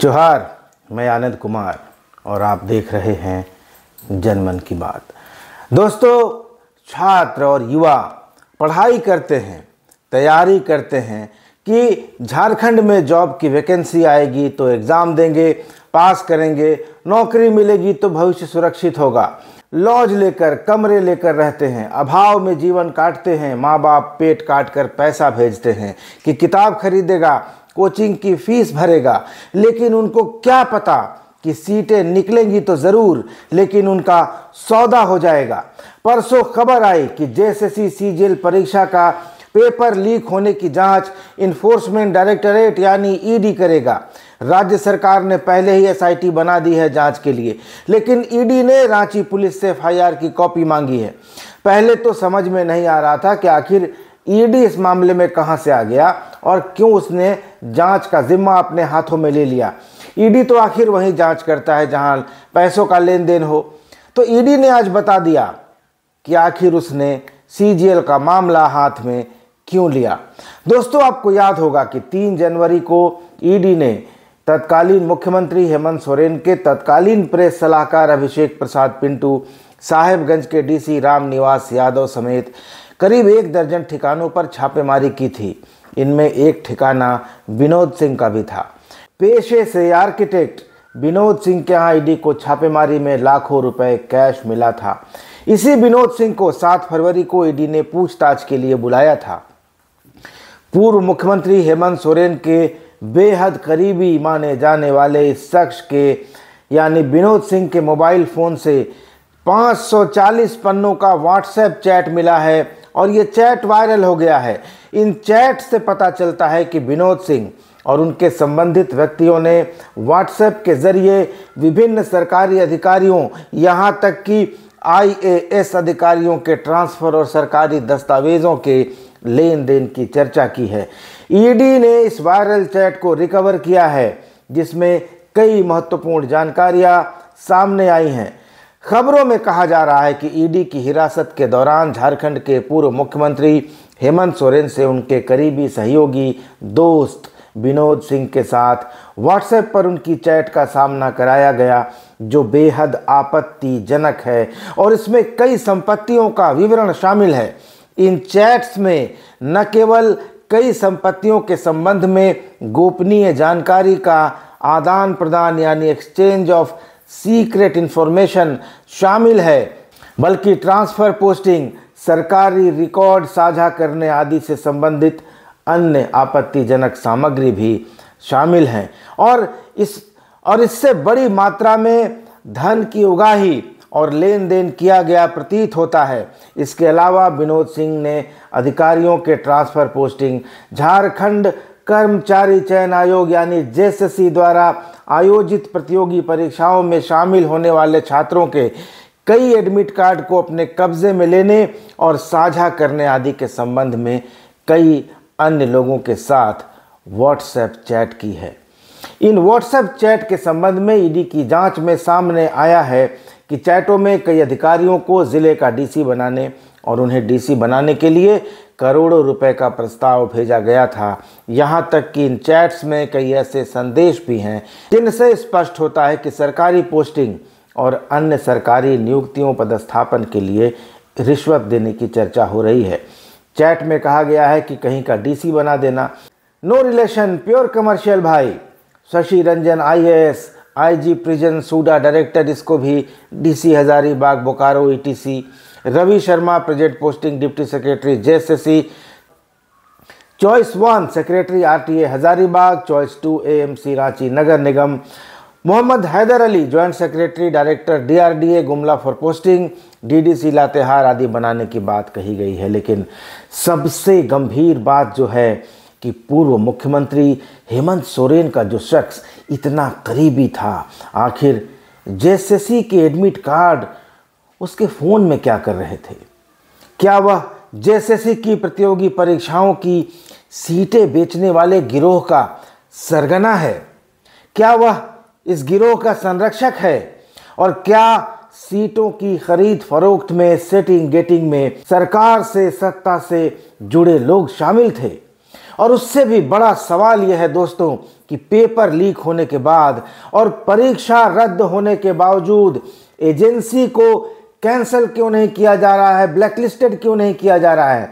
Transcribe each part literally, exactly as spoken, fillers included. जोहार, मैं आनंद कुमार और आप देख रहे हैं जनमन की बात। दोस्तों, छात्र और युवा पढ़ाई करते हैं, तैयारी करते हैं कि झारखंड में जॉब की वैकेंसी आएगी तो एग्ज़ाम देंगे, पास करेंगे, नौकरी मिलेगी तो भविष्य सुरक्षित होगा। लॉज लेकर, कमरे लेकर रहते हैं, अभाव में जीवन काटते हैं। माँ बाप पेट काट कर पैसा भेजते हैं कि किताब खरीदेगा, कोचिंग की फीस भरेगा, लेकिन उनको क्या पता कि सीटें निकलेंगी तो ज़रूर, लेकिन उनका सौदा हो जाएगा। परसों खबर आई कि जेएससी सीजीएल परीक्षा का पेपर लीक होने की जांच इन्फोर्समेंट डायरेक्टरेट यानी ईडी करेगा। राज्य सरकार ने पहले ही एसआईटी बना दी है जांच के लिए, लेकिन ईडी ने रांची पुलिस से एफआईआर की कॉपी मांगी है। पहले तो समझ में नहीं आ रहा था कि आखिर ईडी इस मामले में कहां से आ गया और क्यों उसने जांच का जिम्मा अपने हाथों में ले लिया। ईडी तो आखिर वहीं जांच करता है जहां पैसों का लेन देन हो। तो ईडी ने आज बता दिया कि आखिर उसने सीजीएल का मामला हाथ में क्यों लिया। दोस्तों, आपको याद होगा कि तीन जनवरी को ईडी ने तत्कालीन मुख्यमंत्री हेमंत सोरेन के तत्कालीन प्रेस सलाहकार अभिषेक प्रसाद पिंटू, साहेबगंज के डीसी रामनिवास यादव समेत करीब एक दर्जन ठिकानों पर छापेमारी की थी। इनमें एक ठिकाना विनोद सिंह का भी था। पेशे से आर्किटेक्ट विनोद सिंह के यहाँ ईडी को छापेमारी में लाखों रुपए कैश मिला था। इसी विनोद सिंह को सात फरवरी को ईडी ने पूछताछ के लिए बुलाया था। पूर्व मुख्यमंत्री हेमंत सोरेन के बेहद करीबी माने जाने वाले इस शख्स के यानी विनोद सिंह के मोबाइल फ़ोन से पाँच सौ चालीस पन्नों का व्हाट्सएप चैट मिला है और ये चैट वायरल हो गया है। इन चैट से पता चलता है कि विनोद सिंह और उनके संबंधित व्यक्तियों ने व्हाट्सएप के जरिए विभिन्न सरकारी अधिकारियों, यहां तक कि आईएएस अधिकारियों के ट्रांसफ़र और सरकारी दस्तावेज़ों के लेन देन की चर्चा की है। ईडी ने इस वायरल चैट को रिकवर किया है, जिसमें कई महत्वपूर्ण जानकारियां सामने आई हैं। खबरों में कहा जा रहा है कि ईडी की हिरासत के दौरान झारखंड के पूर्व मुख्यमंत्री हेमंत सोरेन से उनके करीबी सहयोगी दोस्त विनोद सिंह के साथ व्हाट्सएप पर उनकी चैट का सामना कराया गया, जो बेहद आपत्तिजनक है और इसमें कई संपत्तियों का विवरण शामिल है। इन चैट्स में न केवल कई संपत्तियों के संबंध में गोपनीय जानकारी का आदान प्रदान यानी एक्सचेंज ऑफ सीक्रेट इंफॉर्मेशन शामिल है, बल्कि ट्रांसफ़र, पोस्टिंग, सरकारी रिकॉर्ड साझा करने आदि से संबंधित अन्य आपत्तिजनक सामग्री भी शामिल हैं और इस और इससे बड़ी मात्रा में धन की उगाही और लेन देन किया गया प्रतीत होता है। इसके अलावा विनोद सिंह ने अधिकारियों के ट्रांसफ़र, पोस्टिंग, झारखंड कर्मचारी चयन आयोग यानी जेएससी द्वारा आयोजित प्रतियोगी परीक्षाओं में शामिल होने वाले छात्रों के कई एडमिट कार्ड को अपने कब्जे में लेने और साझा करने आदि के संबंध में कई अन्य लोगों के साथ व्हाट्सएप चैट की है। इन व्हाट्सएप चैट के संबंध में ईडी की जांच में सामने आया है कि चैटों में कई अधिकारियों को ज़िले का डीसी बनाने और उन्हें डीसी बनाने के लिए करोड़ों रुपए का प्रस्ताव भेजा गया था। यहाँ तक कि इन चैट्स में कई ऐसे संदेश भी हैं जिनसे स्पष्ट होता है कि सरकारी पोस्टिंग और अन्य सरकारी नियुक्तियों, पदस्थापन के लिए रिश्वत देने की चर्चा हो रही है। चैट में कहा गया है कि कहीं का डीसी बना देना, नो रिलेशन, प्योर कमर्शियल भाई, Shashi Ranjan IAS, IG prison SUDA director, इसको भी DC Hazaribagh Bokaro etc, Ravi Sharma project posting deputy secretary JSC, choice one secretary RTA Hazaribagh, choice two AMC Ranchi Nagar Nigam, Mohammad Haider Ali joint secretary director DRDA Gumla for posting, DDC Latehar आदि बनाने की बात कही गई है। लेकिन सबसे गंभीर बात जो है कि पूर्व मुख्यमंत्री हेमंत सोरेन का जो शख्स इतना करीबी था, आखिर जेएससी के एडमिट कार्ड उसके फ़ोन में क्या कर रहे थे? क्या वह जेएससी की प्रतियोगी परीक्षाओं की सीटें बेचने वाले गिरोह का सरगना है? क्या वह इस गिरोह का संरक्षक है? और क्या सीटों की खरीद फरोख्त में, सेटिंग गेटिंग में सरकार से, सत्ता से जुड़े लोग शामिल थे? और उससे भी बड़ा सवाल यह है दोस्तों कि पेपर लीक होने के बाद और परीक्षा रद्द होने के बावजूद एजेंसी को कैंसिल क्यों नहीं किया जा रहा है, ब्लैकलिस्टेड क्यों नहीं किया जा रहा है।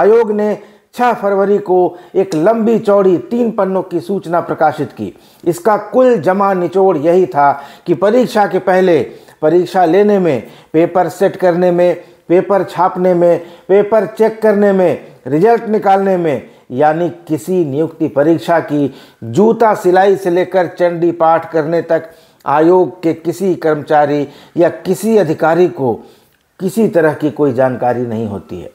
आयोग ने छह फरवरी को एक लंबी चौड़ी तीन पन्नों की सूचना प्रकाशित की। इसका कुल जमा निचोड़ यही था कि परीक्षा के पहले परीक्षा लेने में, पेपर सेट करने में, पेपर छापने में, पेपर चेक करने में, रिजल्ट निकालने में, यानी किसी नियुक्ति परीक्षा की जूता सिलाई से लेकर चंडी पाठ करने तक आयोग के किसी कर्मचारी या किसी अधिकारी को किसी तरह की कोई जानकारी नहीं होती है।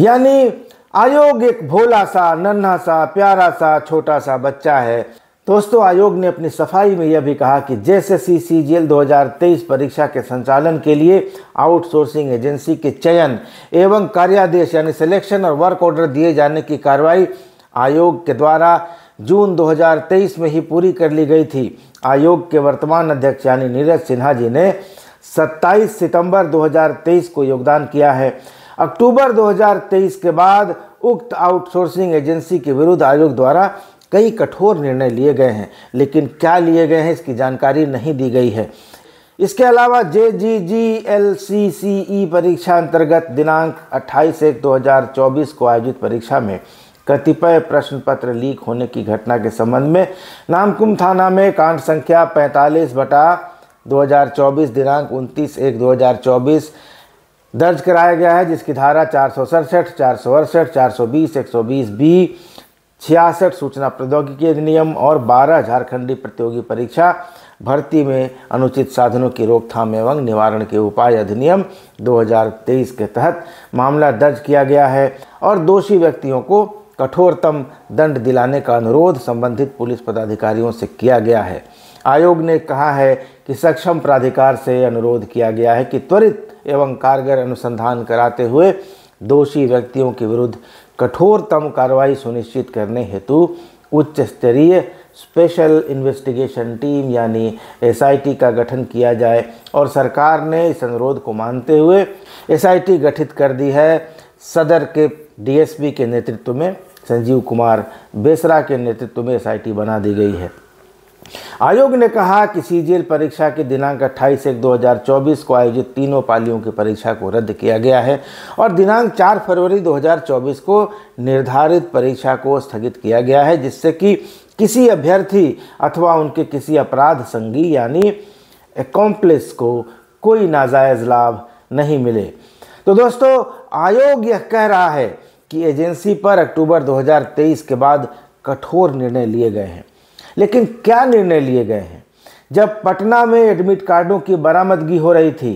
यानी आयोग एक भोला सा, नन्हा सा, प्यारा सा, छोटा सा बच्चा है। दोस्तों आयोग ने अपनी सफाई में यह भी कहा कि जेएससी सीजीएल दो हज़ार तेईस परीक्षा के संचालन के लिए आउटसोर्सिंग एजेंसी के चयन एवं कार्यादेश यानी सिलेक्शन और वर्क ऑर्डर दिए जाने की कार्रवाई आयोग के द्वारा जून दो हज़ार तेईस में ही पूरी कर ली गई थी। आयोग के वर्तमान अध्यक्ष यानी नीरज सिन्हा जी ने सत्ताईस सितंबर दो हज़ार तेईस को योगदान किया है। अक्टूबर दो हज़ार तेईस के बाद उक्त आउटसोर्सिंग एजेंसी के विरुद्ध आयोग द्वारा कई कठोर निर्णय लिए गए हैं, लेकिन क्या लिए गए हैं इसकी जानकारी नहीं दी गई है। इसके अलावा जे जी जी एल सी सी ई परीक्षा अंतर्गत दिनांक अट्ठाईस एक दो हज़ार चौबीस को आयोजित परीक्षा में कतिपय प्रश्न पत्र लीक होने की घटना के संबंध में नामकुम थाना में कांड संख्या पैंतालीस बटा दो हज़ार चौबीस दिनांक उनतीस एक दो हज़ार चौबीस दर्ज कराया गया है, जिसकी धारा चार सौ सड़सठ, चार सौ अड़सठ, चार सौ बीस, एक सौ बीस बी, छियासठ सूचना प्रौद्योगिकी अधिनियम और बारह झारखंडी प्रतियोगी परीक्षा भर्ती में अनुचित साधनों की रोकथाम एवं निवारण के उपाय अधिनियम दो हज़ार तेईस के तहत मामला दर्ज किया गया है और दोषी व्यक्तियों को कठोरतम दंड दिलाने का अनुरोध संबंधित पुलिस पदाधिकारियों से किया गया है। आयोग ने कहा है कि सक्षम प्राधिकार से अनुरोध किया गया है कि त्वरित एवं कारगर अनुसंधान कराते हुए दोषी व्यक्तियों के विरुद्ध कठोरतम कार्रवाई सुनिश्चित करने हेतु उच्च स्तरीय स्पेशल इन्वेस्टिगेशन टीम यानी एसआईटी का गठन किया जाए और सरकार ने इस अनुरोध को मानते हुए एसआईटी गठित कर दी है। सदर के डीएसपी के नेतृत्व में, संजीव कुमार बेसरा के नेतृत्व में एसआईटी बना दी गई है। आयोग ने कहा कि सीजीएल परीक्षा के दिनांक अट्ठाईस एक दो हज़ार चौबीस को आयोजित तीनों पालियों की परीक्षा को रद्द किया गया है और दिनांक चार फरवरी दो हज़ार चौबीस को निर्धारित परीक्षा को स्थगित किया गया है, जिससे कि किसी अभ्यर्थी अथवा उनके किसी अपराध संगी यानी अकॉम्प्लिस को कोई नाजायज लाभ नहीं मिले। तो दोस्तों आयोग यह कह रहा है कि एजेंसी पर अक्टूबर दो हज़ार तेईस के बाद कठोर निर्णय लिए गए हैं, लेकिन क्या निर्णय लिए गए हैं? जब पटना में एडमिट कार्डों की बरामदगी हो रही थी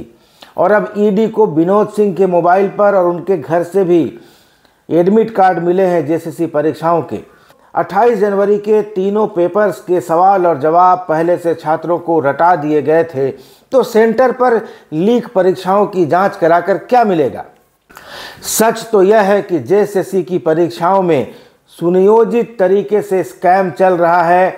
और अब ईडी को विनोद सिंह के मोबाइल पर और उनके घर से भी एडमिट कार्ड मिले हैं जेएससी परीक्षाओं के, अट्ठाईस जनवरी के तीनों पेपर्स के सवाल और जवाब पहले से छात्रों को रटा दिए गए थे, तो सेंटर पर लीक परीक्षाओं की जांच कराकर क्या मिलेगा? सच तो यह है कि जेएससी की परीक्षाओं में सुनियोजित तरीके से स्कैम चल रहा है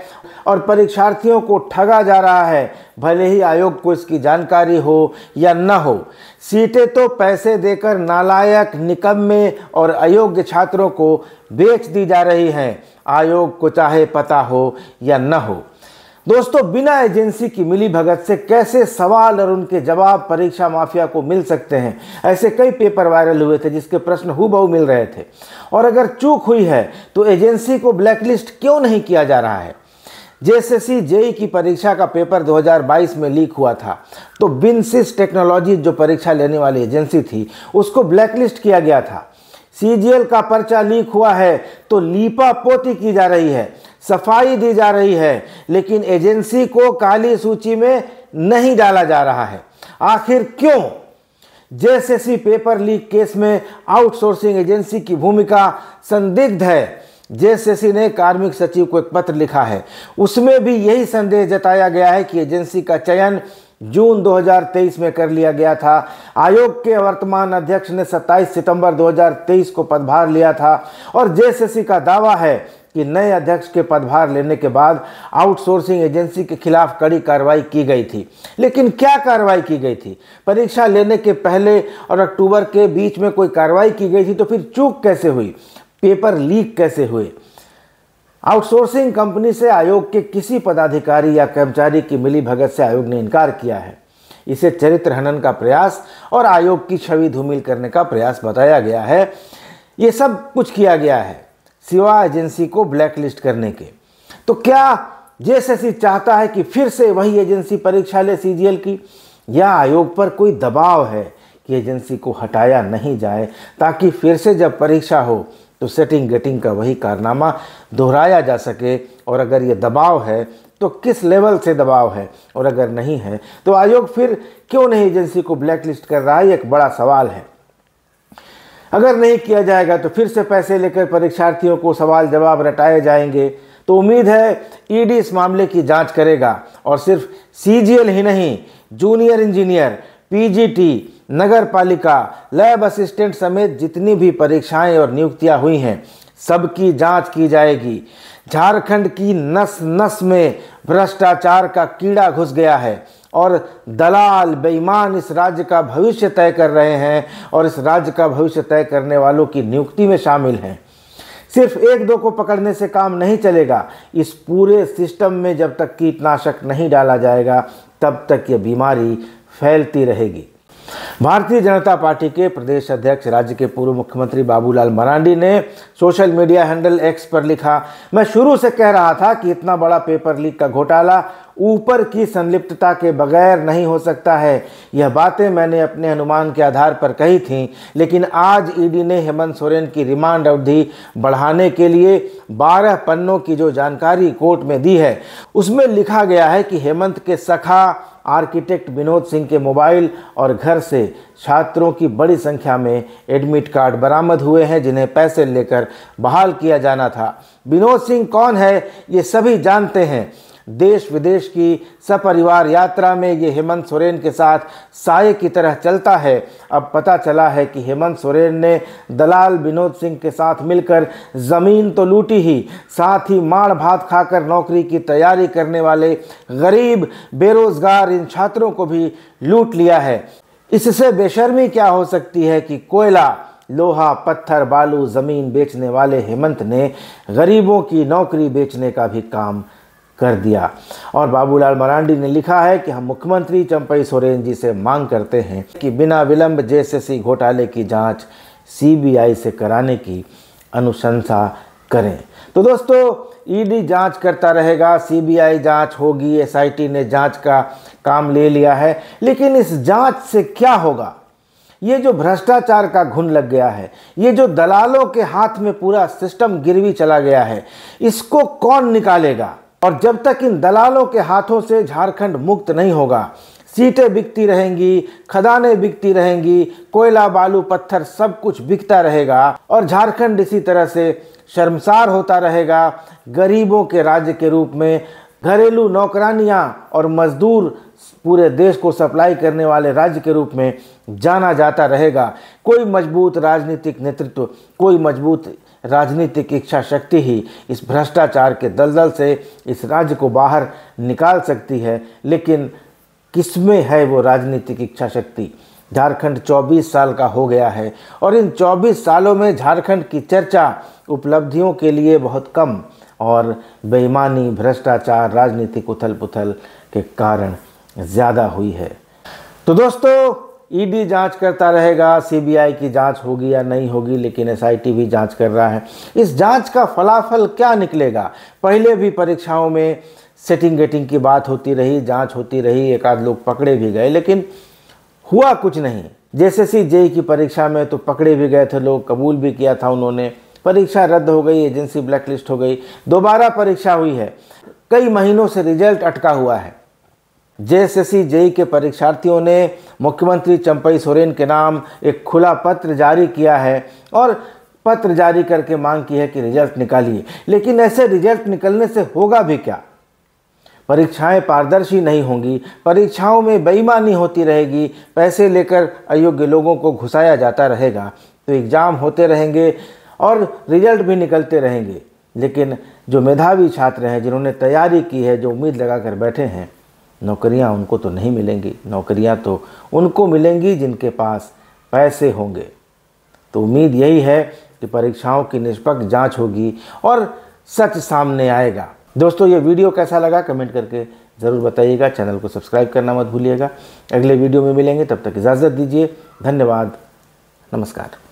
और परीक्षार्थियों को ठगा जा रहा है, भले ही आयोग को इसकी जानकारी हो या न हो। सीटें तो पैसे देकर नालायक, निकम्मे और अयोग्य छात्रों को बेच दी जा रही हैं, आयोग को चाहे पता हो या न हो। दोस्तों बिना एजेंसी की मिलीभगत से कैसे सवाल और उनके जवाब परीक्षा माफिया को मिल सकते हैं? ऐसे कई पेपर वायरल हुए थे जिसके प्रश्न हूबहू मिल रहे थे। और अगर चूक हुई है तो एजेंसी को ब्लैकलिस्ट क्यों नहीं किया जा रहा है? जेएससी जेई की परीक्षा का पेपर दो हज़ार बाईस में लीक हुआ था तो बिनसिस टेक्नोलॉजी जो परीक्षा लेने वाली एजेंसी थी उसको ब्लैकलिस्ट किया गया था। सीजीएल का पर्चा लीक हुआ है तो लीपापोती की जा रही है, सफाई दी जा रही है, लेकिन एजेंसी को काली सूची में नहीं डाला जा रहा है। आखिर क्यों? जेएससी पेपर लीक केस में आउटसोर्सिंग एजेंसी की भूमिका संदिग्ध है। जेएससी ने कार्मिक सचिव को एक पत्र लिखा है, उसमें भी यही संदेह जताया गया है कि एजेंसी का चयन जून दो हज़ार तेईस में कर लिया गया था। आयोग के वर्तमान अध्यक्ष ने सत्ताईस सितंबर दो हज़ार तेईस को पदभार लिया था और जेएससी का दावा है कि नए अध्यक्ष के पदभार लेने के बाद आउटसोर्सिंग एजेंसी के खिलाफ कड़ी कार्रवाई की गई थी। लेकिन क्या कार्रवाई की गई थी? परीक्षा लेने के पहले और अक्टूबर के बीच में कोई कार्रवाई की गई थी तो फिर चूक कैसे हुई? पेपर लीक कैसे हुए, आउटसोर्सिंग कंपनी से आयोग के किसी पदाधिकारी या कर्मचारी की मिलीभगत से आयोग ने इनकार किया है। इसे चरित्र हनन का प्रयास और आयोग की छवि धूमिल करने का प्रयास बताया गया है। ये सब कुछ किया गया है सिवा एजेंसी को ब्लैकलिस्ट करने के। तो क्या जेएससी चाहता है कि फिर से वही एजेंसी परीक्षा ले सीजीएल की, या आयोग पर कोई दबाव है कि एजेंसी को हटाया नहीं जाए ताकि फिर से जब परीक्षा हो तो सेटिंग गेटिंग का वही कारनामा दोहराया जा सके? और अगर ये दबाव है तो किस लेवल से दबाव है, और अगर नहीं है तो आयोग फिर क्यों नहीं एजेंसी को ब्लैकलिस्ट कर रहा है, एक बड़ा सवाल है। अगर नहीं किया जाएगा तो फिर से पैसे लेकर परीक्षार्थियों को सवाल जवाब रटाए जाएंगे। तो उम्मीद है ईडी इस मामले की जांच करेगा और सिर्फ सीजीएल ही नहीं, जूनियर इंजीनियर, पीजीटी, नगर पालिका, लैब असिस्टेंट समेत जितनी भी परीक्षाएं और नियुक्तियां हुई हैं सबकी जांच की जाएगी। झारखंड की नस नस में भ्रष्टाचार का कीड़ा घुस गया है और दलाल बेईमान इस राज्य का भविष्य तय कर रहे हैं और इस राज्य का भविष्य तय करने वालों की नियुक्ति में शामिल हैं। सिर्फ एक दो को पकड़ने से काम नहीं चलेगा। इस पूरे सिस्टम में जब तक कीटनाशक नहीं डाला जाएगा तब तक ये बीमारी फैलती रहेगी। भारतीय जनता पार्टी के प्रदेश अध्यक्ष, राज्य के पूर्व मुख्यमंत्री बाबूलाल मरांडी ने सोशल मीडिया हैंडल एक्स पर लिखा, मैं शुरू से कह रहा था कि इतना बड़ा पेपर लीक का घोटाला ऊपर की संलिप्तता के बगैर नहीं हो सकता है। यह बातें मैंने अपने अनुमान के आधार पर कही थीं, लेकिन आज ईडी ने हेमंत सोरेन की रिमांड अवधि बढ़ाने के लिए बारह पन्नों की जो जानकारी कोर्ट में दी है उसमें लिखा गया है कि हेमंत के सखा आर्किटेक्ट विनोद सिंह के मोबाइल और घर से छात्रों की बड़ी संख्या में एडमिट कार्ड बरामद हुए हैं जिन्हें पैसे लेकर बहाल किया जाना था। विनोद सिंह कौन है ये सभी जानते हैं। देश विदेश की सपरिवार यात्रा में ये हेमंत सोरेन के साथ साये की तरह चलता है। अब पता चला है कि हेमंत सोरेन ने दलाल विनोद सिंह के साथ मिलकर ज़मीन तो लूटी ही, साथ ही माड़ भात खाकर नौकरी की तैयारी करने वाले गरीब बेरोजगार इन छात्रों को भी लूट लिया है। इससे बेशर्मी क्या हो सकती है कि कोयला, लोहा, पत्थर, बालू, ज़मीन बेचने वाले हेमंत ने गरीबों की नौकरी बेचने का भी काम कर दिया। और बाबूलाल मरांडी ने लिखा है कि हम मुख्यमंत्री चंपई सोरेन जी से मांग करते हैं कि बिना विलंब जेएससी घोटाले की जांच सीबीआई से कराने की अनुशंसा करें। तो दोस्तों, ईडी जांच करता रहेगा, सीबीआई जांच होगी, एसआईटी ने जांच का काम ले लिया है, लेकिन इस जांच से क्या होगा? ये जो भ्रष्टाचार का घुन लग गया है, ये जो दलालों के हाथ में पूरा सिस्टम गिरवी चला गया है, इसको कौन निकालेगा? और जब तक इन दलालों के हाथों से झारखंड मुक्त नहीं होगा, सीटें बिकती रहेंगी, खदानें बिकती रहेंगी, कोयला, बालू, पत्थर सब कुछ बिकता रहेगा और झारखंड इसी तरह से शर्मसार होता रहेगा। गरीबों के राज्य के रूप में घरेलू नौकरानियां और मजदूर पूरे देश को सप्लाई करने वाले राज्य के रूप में जाना जाता रहेगा। कोई मजबूत राजनीतिक नेतृत्व, कोई मजबूत राजनीतिक इच्छा शक्ति ही इस भ्रष्टाचार के दलदल से इस राज्य को बाहर निकाल सकती है, लेकिन किसमें है वो राजनीतिक इच्छा शक्ति? झारखंड चौबीस साल का हो गया है और इन चौबीस सालों में झारखंड की चर्चा उपलब्धियों के लिए बहुत कम और बेईमानी, भ्रष्टाचार, राजनीतिक उथल पुथल के कारण ज़्यादा हुई है। तो दोस्तों, ईडी जांच करता रहेगा, सीबीआई की जांच होगी या नहीं होगी, लेकिन एसआईटी भी जांच कर रहा है। इस जांच का फलाफल क्या निकलेगा? पहले भी परीक्षाओं में सेटिंग गेटिंग की बात होती रही, जांच होती रही, एक आध लोग पकड़े भी गए, लेकिन हुआ कुछ नहीं। जेएससी जेई की परीक्षा में तो पकड़े भी गए थे लोग, कबूल भी किया था उन्होंने, परीक्षा रद्द हो गई, एजेंसी ब्लैकलिस्ट हो गई, दोबारा परीक्षा हुई है, कई महीनों से रिजल्ट अटका हुआ है। जेएससी जेई के परीक्षार्थियों ने मुख्यमंत्री चंपई सोरेन के नाम एक खुला पत्र जारी किया है और पत्र जारी करके मांग की है कि रिजल्ट निकालिए, लेकिन ऐसे रिजल्ट निकलने से होगा भी क्या? परीक्षाएं पारदर्शी नहीं होंगी, परीक्षाओं में बेईमानी होती रहेगी, पैसे लेकर अयोग्य लोगों को घुसाया जाता रहेगा, तो एग्ज़ाम होते रहेंगे और रिजल्ट भी निकलते रहेंगे, लेकिन जो मेधावी छात्र हैं, जिन्होंने तैयारी की है, जो उम्मीद लगा कर बैठे हैं, नौकरियां उनको तो नहीं मिलेंगी। नौकरियां तो उनको मिलेंगी जिनके पास पैसे होंगे। तो उम्मीद यही है कि परीक्षाओं की निष्पक्ष जांच होगी और सच सामने आएगा। दोस्तों ये वीडियो कैसा लगा कमेंट करके ज़रूर बताइएगा। चैनल को सब्सक्राइब करना मत भूलिएगा। अगले वीडियो में मिलेंगे, तब तक इजाज़त दीजिए। धन्यवाद। नमस्कार।